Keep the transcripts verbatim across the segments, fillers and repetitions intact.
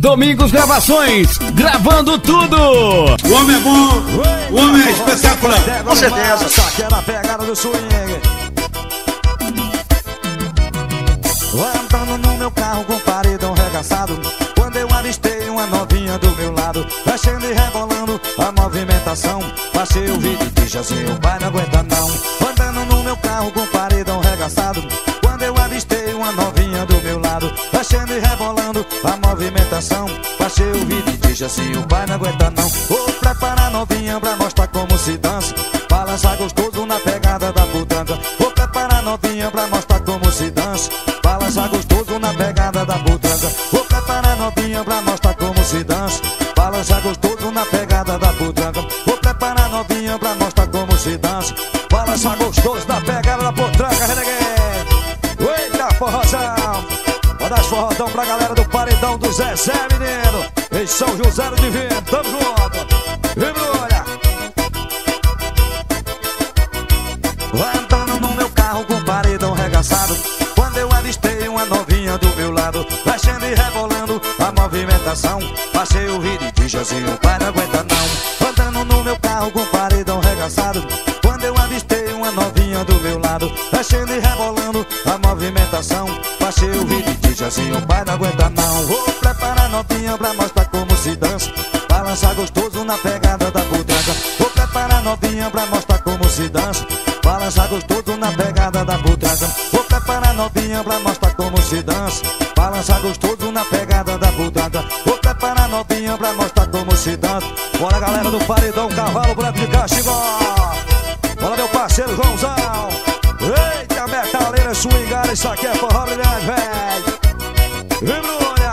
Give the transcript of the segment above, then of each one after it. Domingos Gravações, gravando tudo. O homem é bom, o homem é espetacular. Com certeza. Aquela pegada do swing. Andando no meu carro com paredão regaçado, quando eu avistei uma novinha do meu lado, mexendo e rebolando a movimentação. Baixei o vídeo e disse assim, o pai não aguenta não. Andando no meu carro com paredão regaçado, quando eu avistei uma novinha do meu lado, mexendo e rebolando a movimentação. Baixei o vídeo e disse assim, o pai não aguenta não. Vou preparar a novinha pra mostrar como se dança, balança gostoso na pegada da butanga. Vou preparar a novinha pra mostrar como se dança, balança gostoso na pegada da butanga. Vou preparar novinha pra mostrar como se dança, balança gostoso na pegada da butanga. Vou preparar novinha pra mostrar como se dança, balança gostoso na pegada da butanga. Renegade, eita forrozão, manda as forrozão pra galera do paredão do Zé Zé Mineiro em São José de Viena, tamo junto. Vem Bruna. Andando no meu carro com paredão regaçado, quando eu avistei uma novinha do meu lado, mexendo e rebolando a movimentação. Passei o rio de Jazinho, o pai não aguenta não. Andando no meu carro com paredão regaçado, quando eu avistei uma novinha do meu lado, mexendo e rebolando a movimentação. Passei o rio de Jazinho, o pai não aguenta não. Vou preparar a novinha pra mostrar como se dança, balança gostoso na pegada da butanga. Vou preparar a novinha pra mostrar como se dança, balança gostoso na pegada da butanga. Vou preparar novinha pra mostrar como se dança, balança gostoso na pegada da butanga. Vou preparar novinha pra mostrar como se dança. Bora galera do paredão, Cavalo Branco de Caxigó. Bora meu parceiro João Zan. Eita metaleira swingada, isso aqui é forró brilhante, velho. Vem Bruna.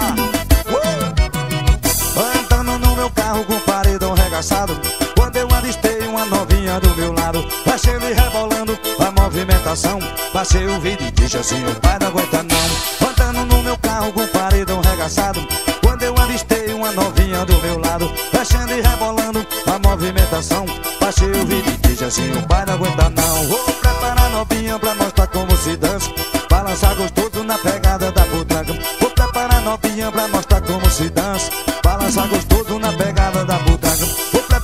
uh! Andando no meu carro com o paredão regaçado, quando eu avistei uma novinha do meu lado, mexendo e rebolando a movimentação. Passei o vídeo e disse assim, o pai não aguenta não. Andando no meu carro com o paredão regaçado, quando eu avistei uma novinha do meu lado, mexendo e rebolando a movimentação. Passei o vídeo e disse assim, o pai não aguenta não. Vou preparar a novinha pra mostrar como se dança, balançar gostoso na pegada da butanga. Vou preparar a novinha pra mostrar como se dança, balançar gostoso na pegada da butanga.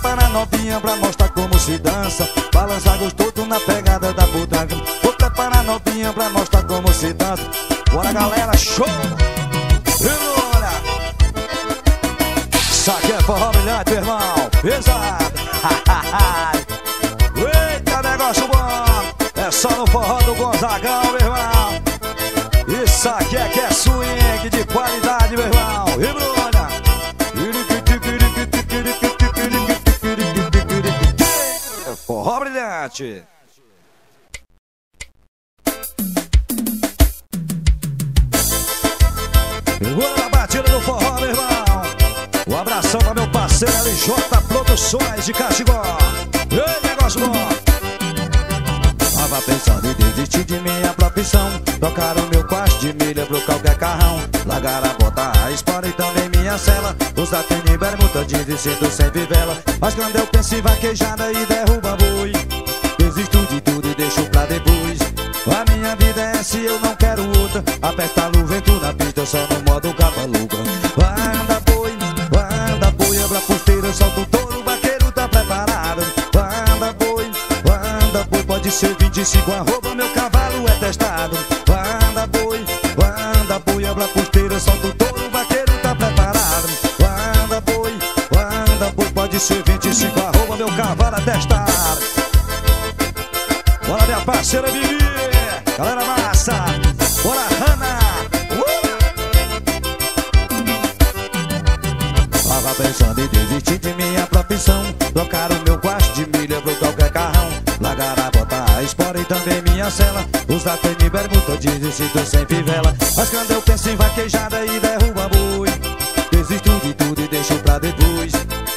Para novinha pra mostrar como se dança, balança gostoso na pegada da butanga. Vou preparar novinha pra mostrar como se dança. Bora galera, show! Bora! Isso aqui é forró brilhante, irmão! Pesado! Eita, negócio bom! É só no forró do Gonzagão, meu irmão! Isso aqui é que é swing de qualidade, meu irmão! E Bruna! Forró brilhante. Agora na batida do forró, meu irmão. Um abração pra meu parceiro R J Produções de Caxigó. Ei, negócio bom. Tava pensando em desistir de minha profissão, tocar o meu quarto de milha pro qualquer carrão, largar a bota, a espada e também minha cela, usar tênis, bermuda, de vestido sem vivela. Mas quando eu penso em vaquejada e derruba boi, desisto de tudo e deixo pra depois. A minha vida é essa e eu não quero outra, aperta a luva, entro na pista só no modo cavaluca. Anda boi, anda boi, abra a porteira, solta o touro, o vaqueiro tá preparado. Anda boi, anda boi, pode ser vinte e cinco arroba, meu cavalo é testado. Anda boi, anda boi, abra a porteira, solta o touro, o vaqueiro tá preparado. Anda boi, anda boi, pode ser vinte e cinco arroba, meu cavalo é testado. Bora minha parceira Vivi, galera massa, bora Hanna. uh! Tava pensando em desistir de minha profissão, trocar o meu quarto de milha pro qualquer carrão, largar a bota, a espora e também minha cela, usar tênis, bermuda, de vestido sem fivela. Mas quando eu penso em vaquejada e derruba boi, desisto de tudo e deixo pra depois.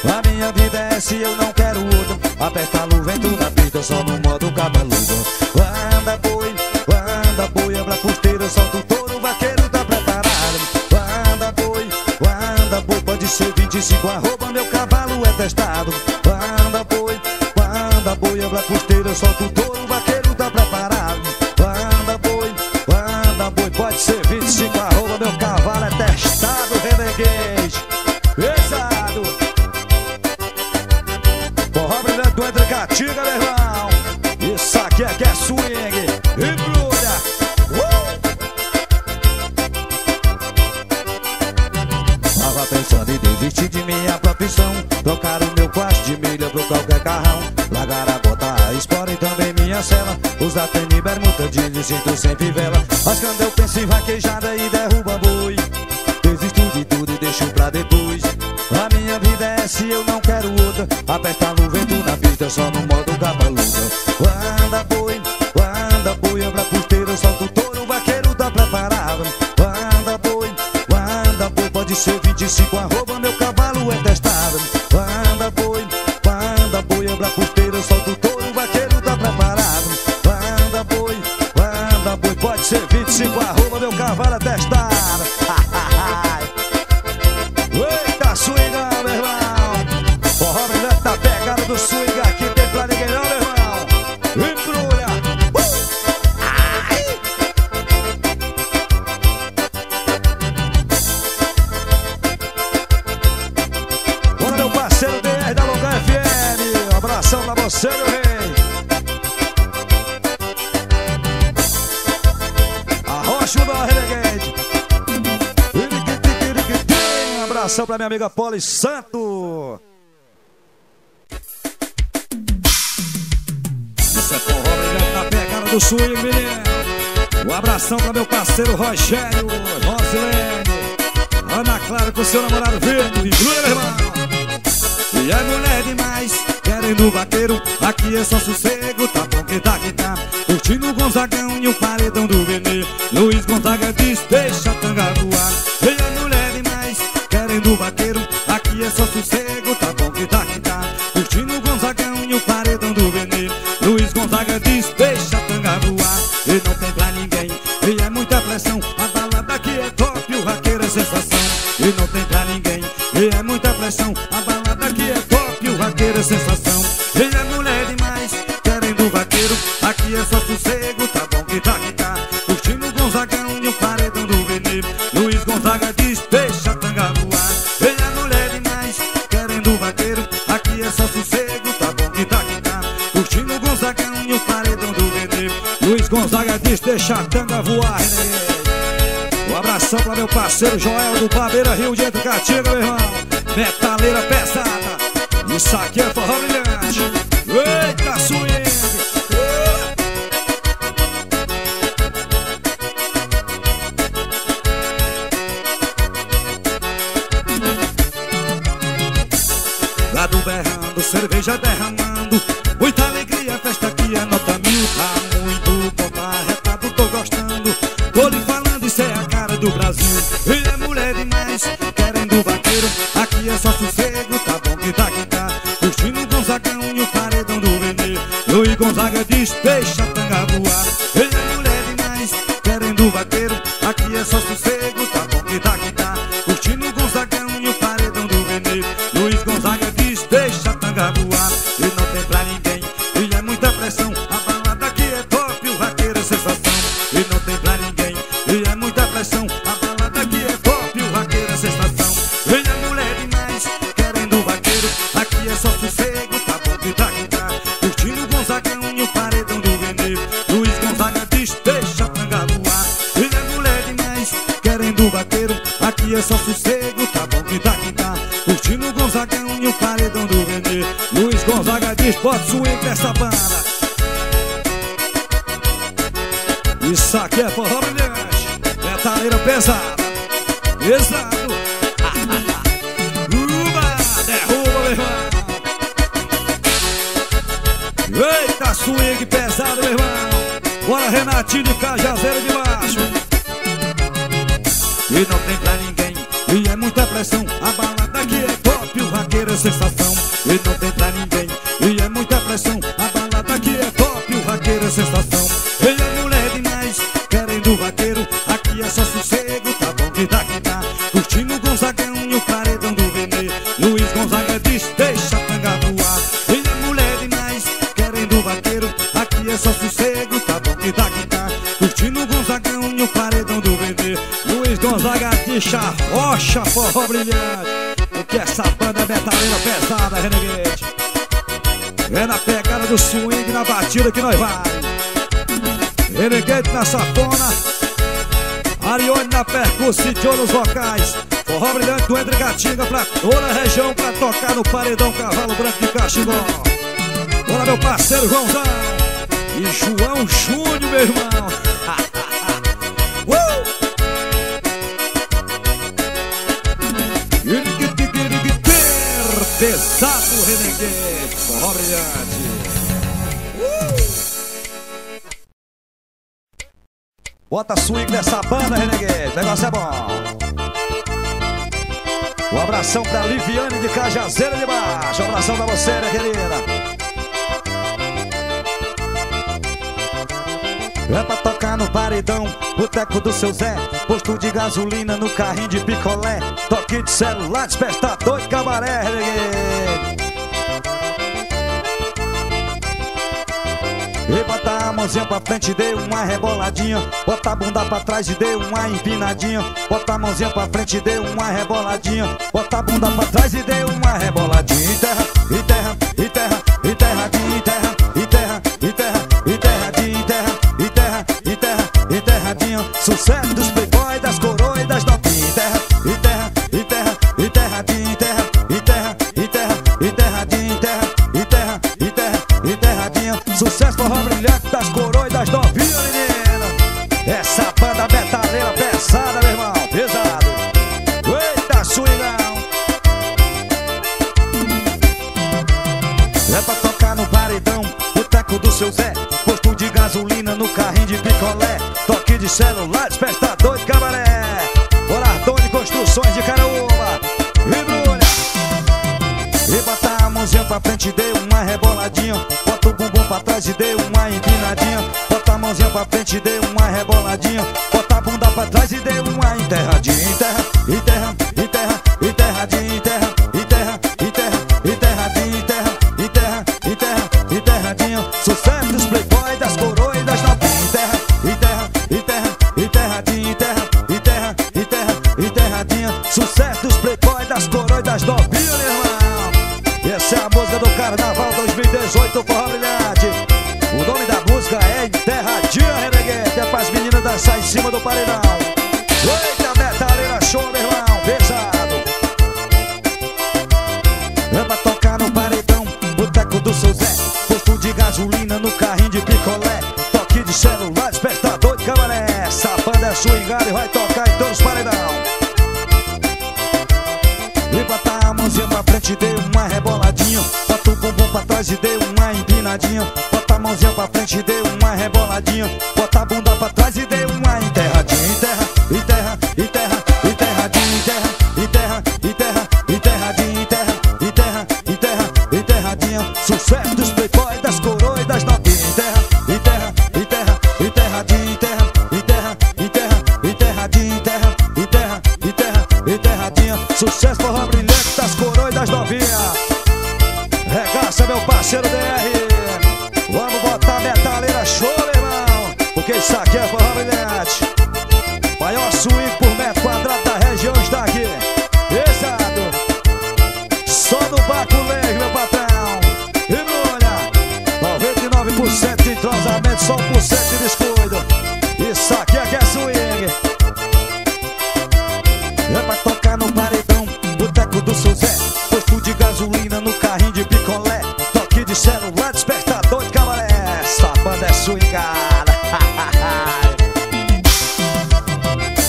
A minha vida é essa e eu não quero outro, aperta a luva, entro na pista só no modo cabeludo. Anda boi, anda boi, abra a porteira, solta o touro, o vaqueiro tá preparado. Anda boi, anda boi, pode ser vinte e cinco arroba, meu cavalo é testado. Anda boi, anda boi, abra a porteira, solta o touro, o vaqueiro tá preparado. Anda boi, anda boi, pode ser vinte e cinco arroba, meu cavalo é testado. Renegade, pensando em desistir de minha profissão, trocar o meu quarto de milha por qualquer carrão, largar a bota, a espora e também minha cela, usar tênis, bermuda, jeans e cinto sempre vela. Mas quando eu penso em vaquejada e derruba boi, desisto de tudo e deixo pra depois. A minha vida é essa e eu não quero outra, apertar no vento na pista só no modo cabaluda. Anda boi, anda boi, eu pra puteiro, solto o touro, o vaqueiro dá pra parar. Anda boi, anda boi, pode ser vinte e cinco arroba, meu cavalo é testado. Anda boi, anda boi, eu pra puteiro, solto o touro, o vaqueiro dá pra parar. Anda boi, anda boi, pode ser vinte e cinco arroba, meu cavalo é testado. Pra minha amiga Poli Santo. Isso é forró brilhante na pegada do swing, menino. Um abração pra meu parceiro Rogério, Rose Ana Clara com seu namorado Vivo. E é mulher demais, querendo vaqueiro, aqui é só sossego, tá bom que tá que tá. Curtindo o Gonzagão e o paredão do Nenê, Luiz Gonzaga diz, deixa a tanga voar. E é mulher demais, do vaqueiro, aqui é só sossego, tá bom que tá que tá. Curtindo o Gonzagão e o paredão do Nenê, Luiz Gonzaga diz, deixa a tanga voar. E não tem pra ninguém, e é muita pressão, a balada aqui é top, o vaqueiro é sensação. E não tem pra ninguém, e é muita pressão, a balada aqui é top, o vaqueiro é sensação. E é mulher demais, querendo o vaqueiro, aqui é só sossego, tá bom que tá que tá. Curtindo o Gonzagão e o paredão do Nenê, Luiz Gonzaga diz, deixa a tanga voar. Gonzaga diz, deixa a tanga voar, Renegade. Um abração pra meu parceiro Joel do Babeira, Rio de Entrecatinha, meu irmão. Metaleira pesada, isso aqui é forró brilhante. Eita, swing! Lá do berrando, cerveja derramando, muita alegria, festa aqui é nota mil, tá muito bom, tá arretado, tô gostando, tô lhe falando, isso é a cara do Brasil. E é mulher demais, querendo vaqueiro, aqui é só sossego, tá bom que tá que tá. Curtindo o Gonzagão e o paredão do Nenê, Luiz Gonzaga diz, deixa a tanga voar. E é mulher demais, querendo vaqueiro, aqui é só sossego, tá bom que tá que tá. Curtindo o Gonzagão e o paredão do Nenê, Luiz Gonzaga diz, deixa a tanga voar. E não tem pra ninguém, e é muita pressão, a balada aqui é top, o vaqueiro é sensação. E não tem pra ninguém, e é muita pressão, a balada aqui é top, o vaqueiro é sensação. E é mulher demais, querendo o vaqueiro, aqui é só sossego, tá bom que tá que tá. Curtindo o Gonzagão e o paredão do Nenê, Luiz Gonzaga diz, deixa a tanga voar. E é mulher demais, querendo o vaqueiro, aqui é só sossego, tá bom que tá que tá. Curtindo o Gonzagão e o paredão do Nenê, Luiz Gonzaga diz, bota swing essa banda. Isso aqui é forró brilhante, metaleira pesada, pesado. Uba, derruba, meu irmão. Eita, swing pesado, meu irmão. Bora, Renatinho de Cajazeira de Baixo. E não tem pra ninguém, e é muita pressão, a balada aqui é top, o vaqueiro é sensação. E não tem pra ninguém, e é muita pressão, a balada aqui é top, o vaqueiro é sensação. E é mulher demais, querendo o vaqueiro, aqui é só sossego, tá bom que tá que tá. Curtindo o Gonzagão e o paredão do Nenê, Luiz Gonzaga diz, deixa a tanga voar. E é mulher demais, querendo o vaqueiro, aqui é só sossego, tá bom que tá que tá. Curtindo o Gonzagão e o paredão do Nenê, Luiz Gonzaga diz, a rocha forró brilhante. Que essa banda metaleira pesada, Renegade, é na pegada do swing, na batida que nós vai. Renegade na safona, Arione na percussão nos vocais. Forró Brilhanty do Entre Catingas pra toda a região, pra tocar no paredão Cavalo Branco de Caxigó. Bora, meu parceiro João Zan e João Júnior, meu irmão. uh! Pesado Renegate, Forró Brilhanty. uh! Bota swing nessa banda, Renegate, o negócio é bom. Um abração pra Liviane de Cajazeira de Baixo. Um abração pra você, minha querida. É pra tocar no paredão, boteco do seu Zé, posto de gasolina no carrinho de picolé, toque de celular, despertador de cabaré. E bota a mãozinha pra frente e dê uma reboladinha, bota a bunda pra trás e dê uma empinadinha, bota a mãozinha pra frente e dê uma reboladinha, bota a bunda pra trás e dê uma reboladinha. E terra, e terra, e terra, e terra, e terra, e terra, e terra, e terra, e terra, e terra, e terra, e terradinha. Sucesso dos playboy, das coroas e das novinhas. E terra, e terra, e terra, e terra, e terra, e terra, e terra, e terradinha, e terra, e terra, e terra, e terradinha. Sucesso Forró Brilhanty das coroas e das novinhas, menina. Essa banda metaleira pesada, meu irmão, pesado. Eita, swingão. É pra tocar no paredão, boteco do seu Zé, posto de gasolina no carrinho de picolé, toque de celular, despertador de cabaré. Oradone Construções de Caraúba e Bruna. E bota a mãozinha pra frente e dê uma reboladinha, bota o bumbum pra trás e dê uma empinadinha, bota a mãozinha pra frente e dê uma reboladinha, bota a bunda pra trás e dê uma enterradinha. E terra, e terra, e terra, e terradinha, e terra, e terra, e terra, e terradinha, e terra, e terra, e terra, e terradinha. Sucesso dos playboy, das coroas e das novinhas. E terra, e terra, e terra, e terradinha, e terra, e terra, e terra, e terradinha. Sucesso dos playboy, das coroas e das novinhas, irmão. Essa é a música do Carnaval dois mil e dezoito, Forró Brilhanty. O nome da música é Enterradinha, Renegade. É pras meninas dançar em cima do paredão. Eita, metaleira show, meu irmão, pesado. É pra tocar no paredão, boteco do seu Zé, posto de gasolina no carrinho de picolé, toque de celular, despertador de cabaré. Essa banda é swingada e vai tocar em todos os paredão. E bota a mãozinha pra frente e dê uma reboladinha, bota o bumbum pra trás e dê uma empinadinha, bota a mãozinha pra frente e dê uma reboladinha, bota a bunda pra trás e dê uma enterradinha. E terra, e terra, e terra, e terradinha, e terra, e terra, e terra, e terradinha, e terra, e terra, e terra, e terradinha. Sucesso dos playboy, das coroas e das novinhas. E terra, e terra, e terra, e terradinha, e terra, e terra, e terra, e terradinha, e terra, e terra, e terra, e terradinha. Sucesso Forró Brilhanty das coroas e das novinhas. Regaça, meu parceiro D R. Vamos botar metaleira show, meu irmão, porque isso aqui é Forró Brilhanty. Maior swing por metro quadrado da região está aqui. Exato. Só no baculejo, meu patrão. E Bruna, noventa e nove por cento de entrosamento, só um por cento de descuido. Isso aqui é que é swing. É pra tocar no paredão, boteco do seu Zé, posto de gasolina no carrinho de picolé, toque de celular, despertador de cabaré. Essa banda é swingada.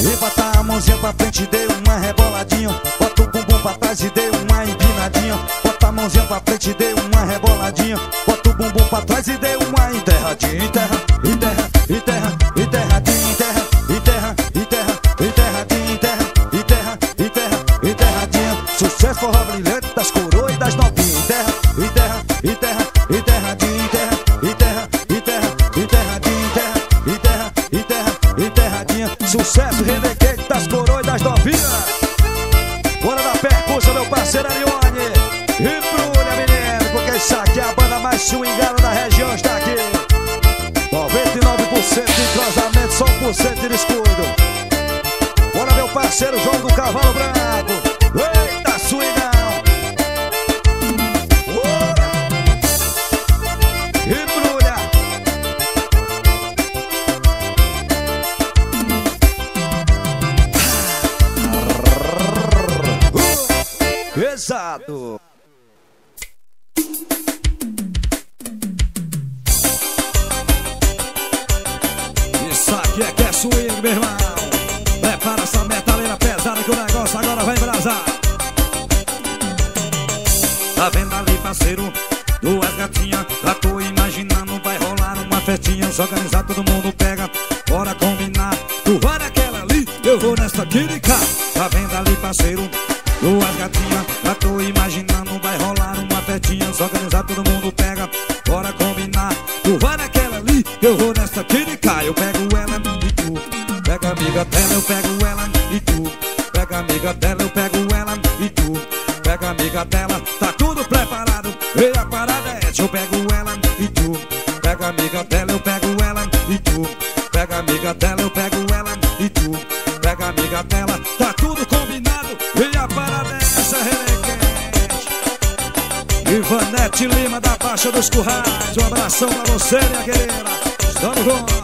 E bota a mãozinha pra frente e dê uma reboladinha, bota o bumbum pra trás e dê uma empinadinha, bota a mãozinha pra frente e dê uma reboladinha, bota o bumbum pra trás e dê uma enterradinha. E terra, e terra, e terra, e terradinha, e terra, e terra, e terra, e terradinha, e terra, e terra, e terra, e terradinha. Sucesso Forró Brilhanty das coroas e das novinhas. E terra, e terra, e terra, e terradinha, e terra, e terra, e terra, e terradinha, e terra, e terra, e terra, e terradinha. Sucesso Renegade das coroas e das novinhas. Bora na percussão, meu parceiro Arione e Bruna, menino, porque isso aqui é a banda mais swingada da região, está aqui. Noventa e nove por cento de entrosamento, só um por cento de descuido. Bora, meu parceiro João do Cavalo Branco. Eita, swingão. uh! E Bruna. Exato. Isso aqui é que é swing, meu irmão. Prepara essa metaleira pesada que o negócio agora vai embrasar. Tá vendo ali, parceiro? Duas gatinhas, já tô imaginando. Vai rolar uma festinha, se organizar, todo mundo pega. Bora combinar, tu vai naquela ali, eu vou nesta aqui de cá. Tá vendo ali, parceiro? Duas gatinhas, já tô imaginando. Vai rolar uma festinha, se organizar, todo mundo pega. Bora combinar, tu vai naquela ali, eu vou nesta aqui de cá. Eu pego ela e tu, pega amiga dela, eu pego ela e tu, pega amiga dela, eu pego ela e tu, pega amiga dela, tá tudo preparado. E a parada é, eu pego ela e tu, pega amiga dela, eu pego ela e tu, pega amiga dela, eu pego ela e tu, pega amiga dela, tá tudo combinado. E a parada é essa, Renegate. Ivanete Lima da Baixa dos Currais, um abração pra você, minha guerreira. Estamos juntos.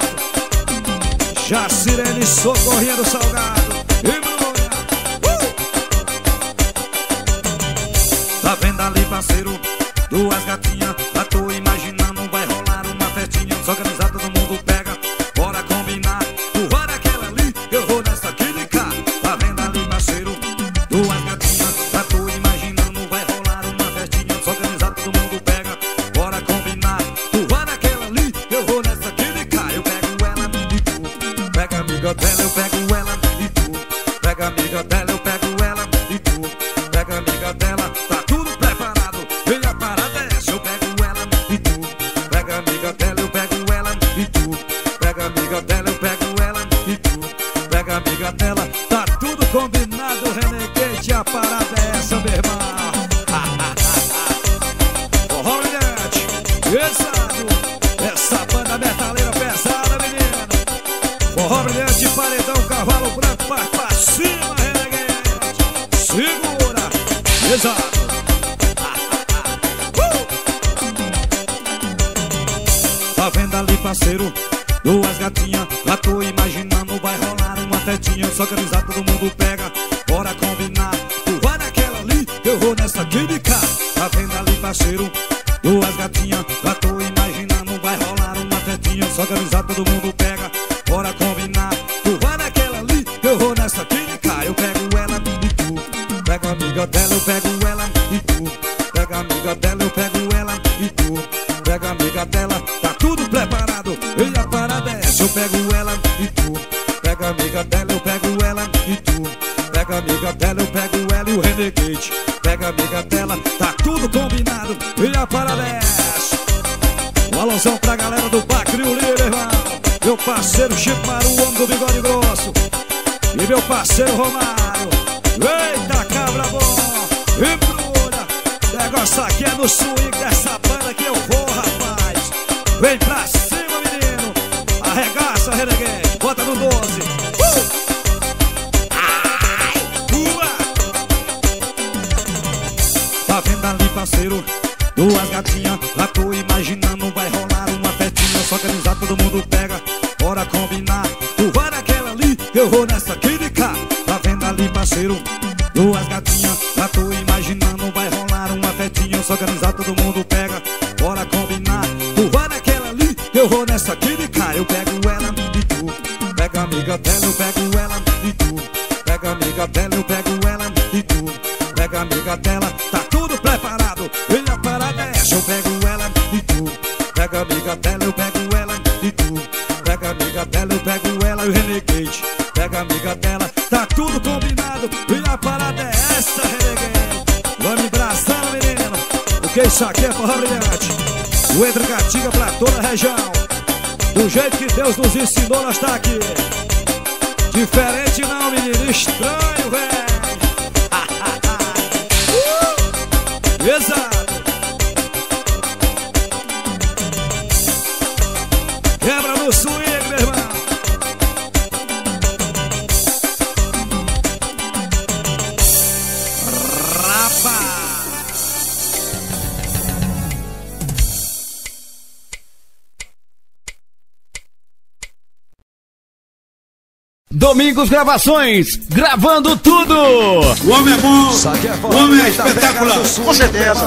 Jacirene, Socorrinha do Salgado e Bruna. Tá vendo ali, parceiro? Duas gatinhas, já tô imaginando. Vai rolar uma festinha, só organizar, todo mundo pega. Bora combinar, tu vai naquela ali, eu vou nessa aqui de cá. Tá vendo ali, parceiro? Duas gatinhas, já tô imaginando. Vai rolar uma festinha, só organizar, todo mundo pega. Bora combinar, tu vai naquela ali, eu vou nessa aqui de cá. Eu pego ela e tu, pega amiga dela, eu pego ela e tu, pega amiga dela, eu pego ela e tu, pega amiga dela, tá tudo preparado. E a parada é essa, eu pego ela e tu, pega amiga dela, eu pego ela e tu, pega amiga dela, eu pego ela e tu, pega amiga dela, tá tudo combinado. Renegade, a parada é essa, meu irmão. Forró Brilhanty, exato. Essa banda metaleira pesada, menina. Forró Brilhanty, paredão, cavalo branco, vai pra cima, Renegade. Segura, exato. Tá vendo ali, parceiro? Duas gatinhas, já tô imaginando. Vai rolar uma festinha, só organizar, todo mundo pega. Bora combinar, tu vai naquela ali, eu vou nessa aqui de cá. Tá vendo ali, parceiro? Duas gatinhas, já tô imaginando. Vai rolar uma festinha, só organizar, todo mundo pega. Bora combinar, tu vai naquela ali, eu vou nessa aqui de cá. Eu pego ela e tu, pega amiga dela, eu pego ela e tu, pega amiga dela, eu pego ela e tu, pega amiga dela, tá tudo preparado. E a parada é essa, eu pego ela e tu, pega amiga dela, eu pego ela e tu, pega amiga dela, eu pego ela e o Renegade, pega amiga dela, tá tudo combinado. E a parada é essa. Um alôzão pra galera do Bacrioli, meu irmão. Meu parceiro Chico Maru, o homem do bigode grosso. E meu parceiro Romário. Eita, cabra bom. E Bruna. O negócio aqui é no swing dessa banda que eu vou, rapaz. Vem pra cima, menino. Arregaça, Renegade. Bota no doze. Uh! Ai, tua! Tá vendo ali, parceiro? Duas gatinhas, lá tô imaginando. Vai rolar uma festinha, só organizar, todo mundo pega. Bora combinar, tu vai naquela ali, eu vou nessa aqui de cá. Tá vendo ali, parceiro? Duas gatinhas, já tô imaginando. Vai rolar uma festinha, só organizar, todo mundo pega. Bora combinar, tu vai naquela ali, eu vou nessa aqui de cá. Eu pego ela e tu, pega amiga dela, eu pego ela e tu, pega amiga dela, eu pego ela e tu, pega amiga dela, tá tudo preparado. E a parada é essa, eu pego ela e tu, pega amiga dela, eu pego ela e tu, pega amiga dela, eu pego ela e o Renegade, pega amiga dela, tá tudo combinado. E a parada é essa, Renegade. Vamos abraçar, menino, porque isso aqui é Forró Brilhanty. O Entre Catingas pra toda a região. Do jeito que Deus nos ensinou, nós tá aqui. Diferente não, menino, estranho, velho. uh! Exato. Quebra no swing, meu irmão. Domingos Gravações, gravando tudo. O homem é bom, o homem é espetacular. Com certeza.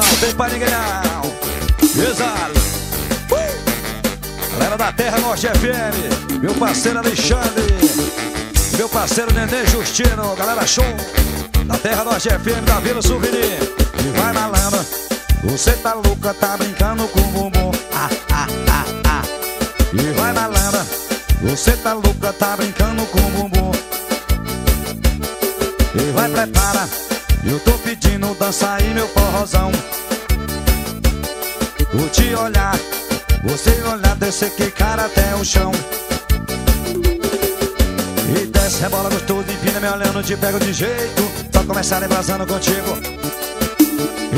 Galera da Terra Norte F M, meu parceiro Alexandre, meu parceiro Nenê Justino, galera show da Terra Norte F M, da Vila Souvenir. E vai na lama, você tá louca, tá brincando com o bumbum. Ah, ah, ah, ah. E vai na lama, você tá louca, tá brincando com o bumbum. E vai, prepara, eu tô pedindo dança aí, meu porrozão. Vou te olhar, você olhar, descer, quicar até o chão. E desce, rebola gostoso, empina, me olhando, te pego de jeito, só começar embrasando contigo.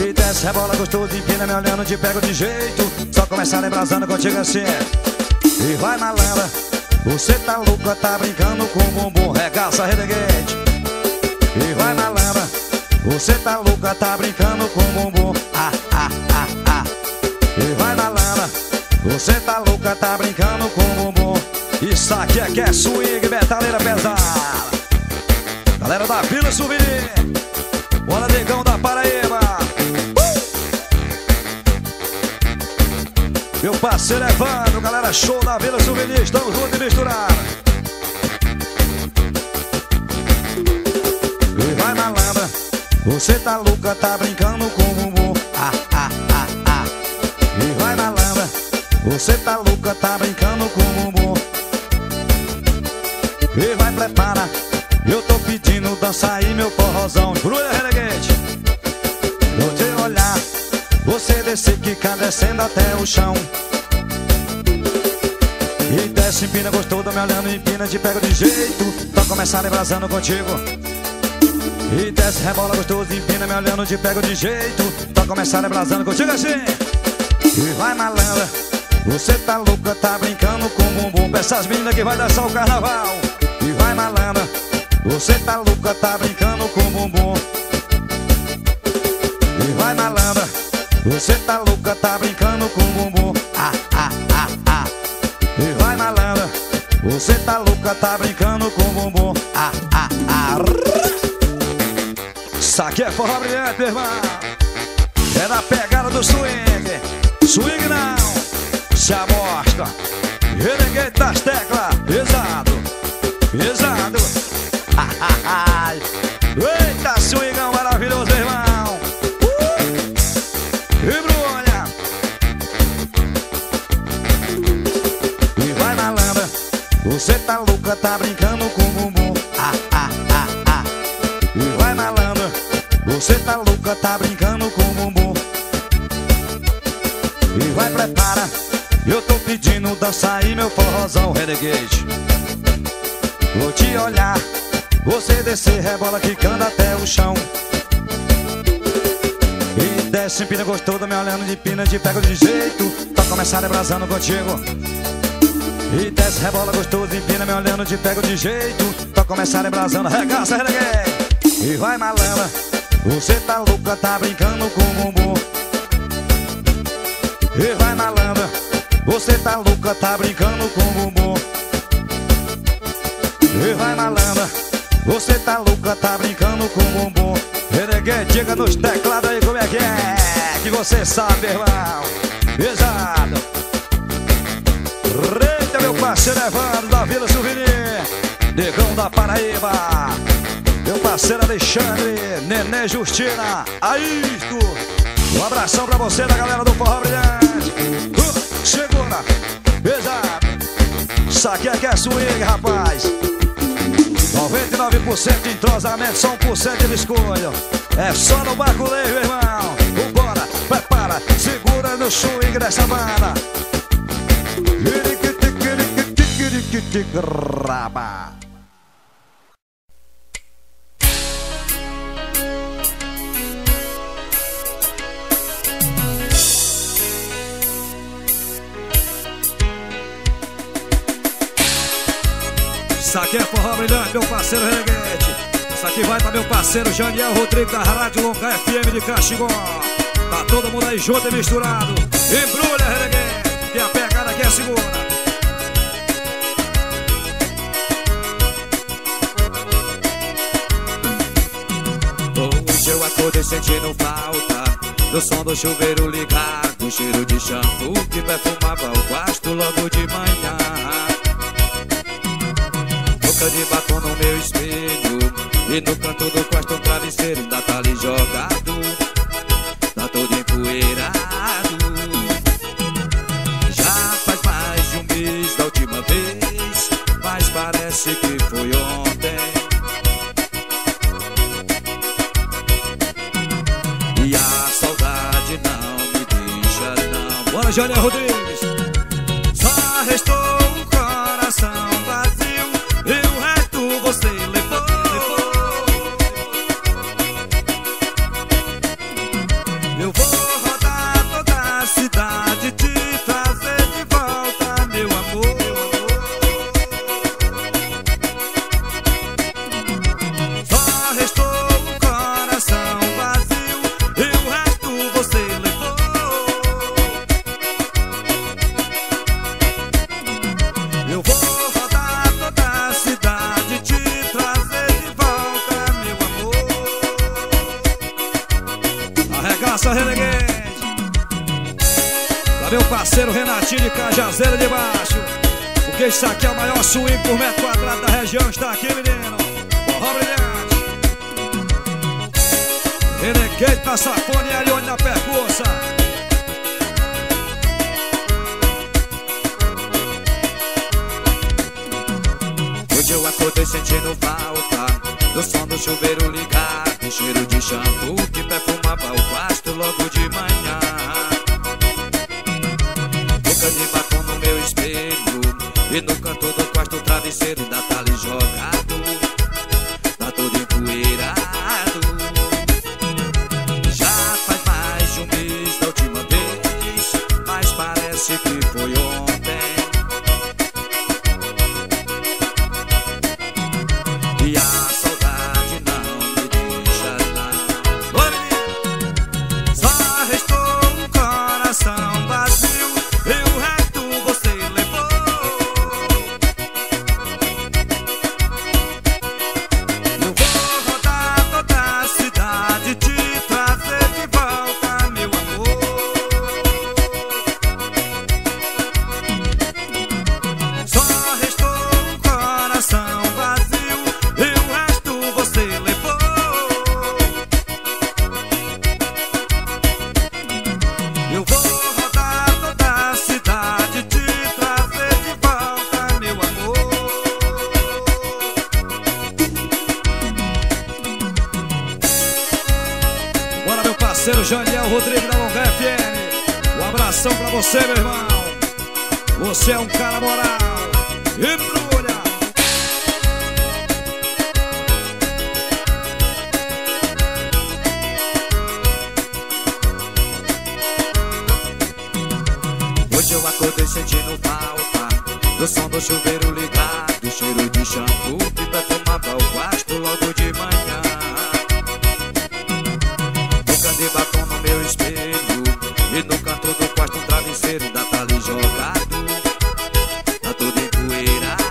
E desce, rebola gostoso, empina, me olhando, te pego de jeito, só começar embrasando contigo assim. E vai malandra, você tá louca, tá brincando com o bumbum, regaça, Renegate. E vai malandra, você tá louca, tá brincando com o bumbum. Ah, ah, ah, ah. E vai malandra, você tá louca, tá brincando com o bumbum. Isso aqui é que é swing, metaleira pesada. Galera da Vila Souvenir, bora negão da Paraíba. uh! Meu parceiro Evandro, galera show da Vila Souvenir, estamos juntos e misturados. E vai malandra, você tá louca, tá brincando com o bumbum. Ah, ah, ah, ah. E vai malandra, você tá louca, tá brincando com o bumbum. E vai, prepara, eu tô pedindo dança aí, meu forrozão. Bruna Renegade, vou te olhar, você desce, quica, descendo até o chão. E desce, empina gostosa, me olhando, empina, te pego de jeito, tô começando embrasando contigo. E desce, rebola gostosa, empina, me olhando, te pego de jeito, tô começando embrasando contigo assim. E vai malandra, você tá louca, tá brincando com o bumbum, pra essas meninas que vai dançar o carnaval. E vai malandra, você tá louca, tá brincando com o bumbum. E vai malandra, você tá louca, tá brincando com o bumbum. Ah, ah, ah, ah. E vai malandra, você tá louca, tá brincando com o bumbum. Ah, ah, ah. Isso aqui é forró brilhante, irmão. É na pegada do swing. Swing não, se amostra, Renegade das teclas, pesado, pesado. Eita, swingão maravilhoso, irmão. uh! E Bruna, e vai malandra, você tá louca, tá brincando com o bumbum. Ah, ah, ah, ah. E vai malandra, você tá louca, tá brincando com o bumbum. E vai, prepara, eu tô pedindo dança aí, meu forrozão, Renegade. Vou te olhar, você descer, rebola, quicando até o chão. E desce, empina gostosa, me olhando de pina, te pego de jeito, pra começar embrasando contigo. E desce, rebola gostosa, empina, me olhando, te pego de jeito, pra começar embrasando, regaça, Renegade. E vai malandra, você tá louca, tá brincando com o bumbum. E vai malandra, você tá louca, tá brincando com o bumbum. E vai malandra, você tá louca, tá brincando com o bumbum. Renegade, diga nos teclados aí como é que é, que você sabe, irmão. Pesado. Reita, meu parceiro Evandro da Vila Souvenir, negão da Paraíba, meu parceiro Alexandre, Nenê Justina, aí isto. Um abração pra você da galera do Forró Brilhante. Chegou na pesada, isso aqui é que é swing, rapaz. noventa e nove por cento de entrosamento, só um por cento de escolha. É só no baculeio, irmão. Vambora, prepara, segura no swing dessa banda. Isso aqui é forró brilhante, meu parceiro Renegade. Isso aqui vai pra meu parceiro Janiel Rodrigues da Rádio Longa F M de Caxigó. Tá todo mundo aí junto e misturado. Embrulha, Renegade, que a pegada aqui é segura. eu acordei sentindo falta do som do chuveiro ligado, cheiro de shampoo que perfumava o quarto logo de manhã. Boca de batom no meu espelho e no canto do quarto um travesseiro ainda tá ali jogado, tá todo empoeirado. Já faz mais de um mês da última vez, mas parece que foi ontem. Jânia Rodrigues. Só restou um coração vazio e o resto você levou, levou. Eu vou rodar toda a cidade, te trazer de volta, meu amor. Só restou um coração vazio e o resto você levou. Renegate, lá meu parceiro Renatinho de Cajazeira de Baixo, porque isso aqui é o maior swing por metro quadrado da região. Está aqui, menino, Forró Brilhanty. Renegate na safona e Arione na percussa. Hoje eu acordei sentindo falta do som do chuveiro ligado, cheiro de shampoo que perfumava o pasto logo de manhã. Boca de batom no meu espelho e no canto do quarto o travesseiro ainda tá ali jogado, tá todo empoeirado. Já faz mais de um mês da última vez, mas parece que foi ontem. Você, meu irmão, você é um cara moral. E Bruna hoje eu acordei sentindo falta do som do chuveiro ligado, cheiro de shampoo que perfumava o quarto logo de manhã. Boca de batom no meu espelho e no canto do quarto um travesseiro ainda tá ali jogado, tá todo empoeirado.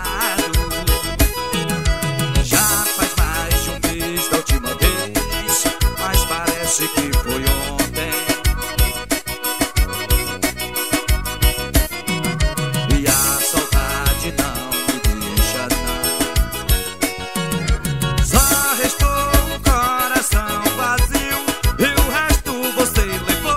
Já faz mais de um mês da última vez, mas parece que foi ontem. E a saudade não me deixa não. Só restou um coração vazio e o resto você levou.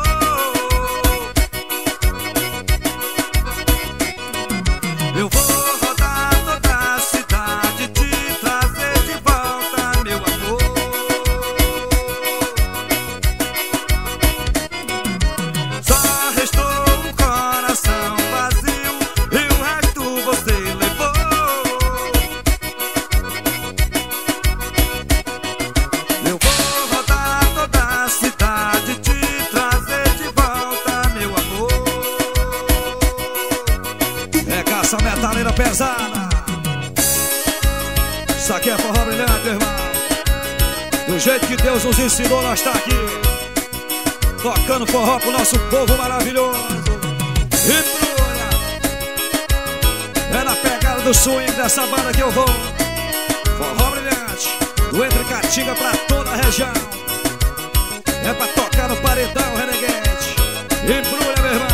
Isso aqui é Forró Brilhanty, irmão. Do jeito que Deus nos ensinou, nós tá aqui tocando forró pro nosso povo maravilhoso. E Bruna, é na pegada do swing dessa banda que eu vou. Forró Brilhanty, do Entre Catingas pra toda a região. É pra tocar no paredão, Renegate. Embrulha, meu irmão.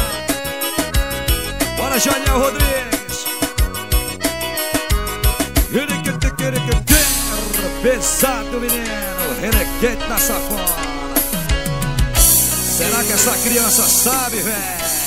Bora, Janiel Rodrigues. Pesado, menino. Renegate na safona. Será que essa criança sabe, velho?